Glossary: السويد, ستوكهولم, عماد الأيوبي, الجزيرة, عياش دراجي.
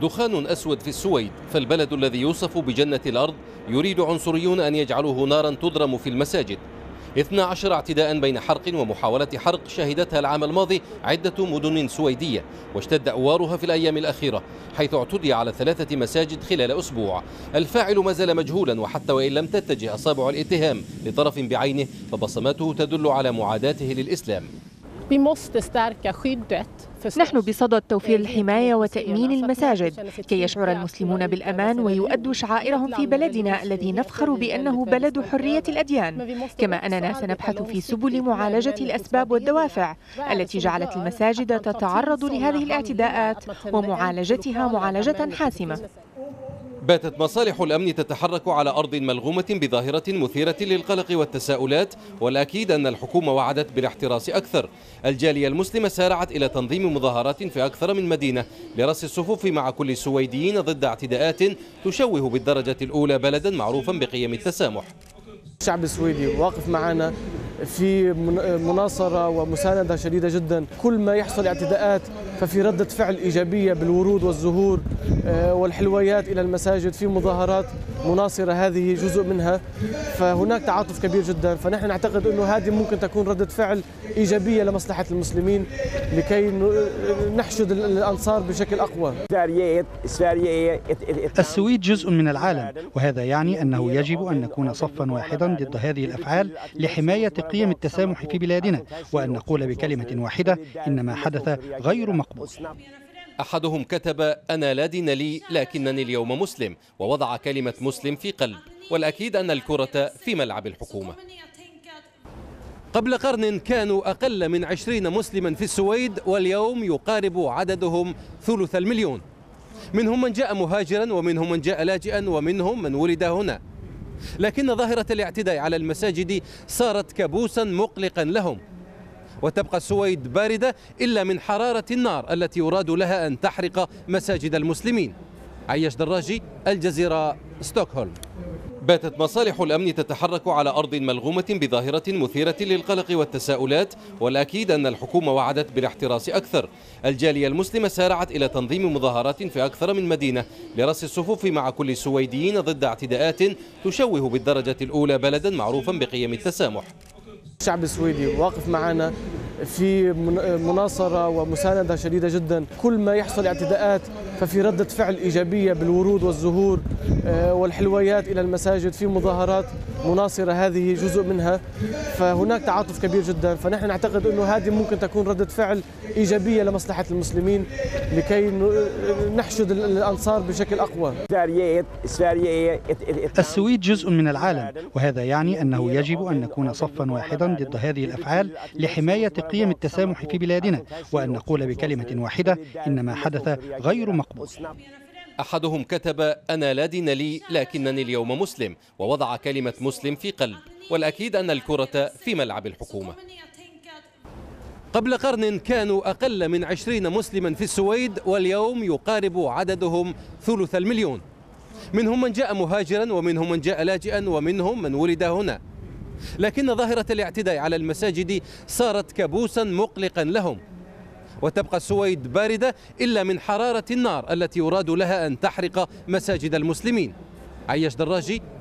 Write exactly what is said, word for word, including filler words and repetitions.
دخان أسود في السويد، فالبلد الذي يوصف بجنة الأرض يريد عنصريون أن يجعلوه نارا تضرم في المساجد. اثنا عشر اعتداء بين حرق ومحاولة حرق شهدتها العام الماضي عدة مدن سويدية، واشتد أوارها في الأيام الأخيرة، حيث اعتدي على ثلاثة مساجد خلال أسبوع. الفاعل ما زال مجهولا، وحتى وإن لم تتجه أصابع الاتهام لطرف بعينه، فبصمته تدل على معاداته للإسلام. نحن بصدد توفير الحماية وتأمين المساجد كي يشعر المسلمون بالأمان ويؤدوا شعائرهم في بلدنا الذي نفخر بأنه بلد حرية الأديان، كما أننا سنبحث في سبل معالجة الأسباب والدوافع التي جعلت المساجد تتعرض لهذه الاعتداءات ومعالجتها معالجة حاسمة. باتت مصالح الأمن تتحرك على أرض ملغومة بظاهرة مثيرة للقلق والتساؤلات، والأكيد أن الحكومة وعدت بالاحتراس أكثر. الجالية المسلمة سارعت إلى تنظيم مظاهرات في أكثر من مدينة لرص الصفوف مع كل السويديين ضد اعتداءات تشوه بالدرجة الأولى بلدا معروفا بقيم التسامح. الشعب السويدي واقف معنا في مناصرة ومساندة شديدة جدا. كل ما يحصل اعتداءات ففي ردة فعل إيجابية بالورود والزهور والحلويات إلى المساجد، في مظاهرات مناصرة هذه جزء منها، فهناك تعاطف كبير جدا. فنحن نعتقد أنه هذه ممكن تكون ردة فعل إيجابية لمصلحة المسلمين لكي نحشد الأنصار بشكل أقوى. السويد جزء من العالم، وهذا يعني أنه يجب أن نكون صفا واحدا ضد هذه الأفعال لحماية قيم التسامح في بلادنا، وأن نقول بكلمة واحدة إن ما حدث غير مقبول. أحدهم كتب: أنا لا دين لي لكنني اليوم مسلم، ووضع كلمة مسلم في قلب، والأكيد أن الكرة في ملعب الحكومة. قبل قرن كانوا أقل من عشرين مسلما في السويد، واليوم يقارب عددهم ثلث المليون، منهم من جاء مهاجرا، ومنهم من جاء لاجئا، ومنهم من ولد هنا. لكن ظاهرة الاعتداء على المساجد صارت كابوسا مقلقا لهم، وتبقى السويد باردة إلا من حرارة النار التي يراد لها أن تحرق مساجد المسلمين. عياش دراجي، الجزيرة، ستوكهولم. باتت مصالح الأمن تتحرك على أرض ملغومة بظاهرة مثيرة للقلق والتساؤلات، والأكيد أن الحكومة وعدت بالاحتراس أكثر. الجالية المسلمة سارعت إلى تنظيم مظاهرات في أكثر من مدينة لرص الصفوف مع كل السويديين ضد اعتداءات تشوه بالدرجة الأولى بلدا معروفا بقيم التسامح. الشعب السويدي واقف معنا في مناصرة ومساندة شديدة جدا. كل ما يحصل اعتداءات ففي ردة فعل إيجابية بالورود والزهور والحلويات إلى المساجد، في مظاهرات مناصرة هذه جزء منها، فهناك تعاطف كبير جدا. فنحن نعتقد أنه هذه ممكن تكون ردة فعل إيجابية لمصلحة المسلمين لكي نحشد الأنصار بشكل أقوى. السويد جزء من العالم، وهذا يعني أنه يجب أن نكون صفا واحدا ضد هذه الأفعال لحماية قيم التسامح في بلادنا، وأن نقول بكلمة واحدة إن ما حدث غير مقبول. أحدهم كتب: أنا لا دين لي لكنني اليوم مسلم، ووضع كلمة مسلم في قلب، والأكيد أن الكرة في ملعب الحكومة. قبل قرن كانوا أقل من عشرين مسلما في السويد، واليوم يقارب عددهم ثلث المليون، منهم من جاء مهاجرا، ومنهم من جاء لاجئا، ومنهم من ولد هنا. لكن ظاهرة الاعتداء على المساجد صارت كابوسا مقلقا لهم، وتبقى السويد باردة إلا من حرارة النار التي يراد لها أن تحرق مساجد المسلمين. عياش دراجي.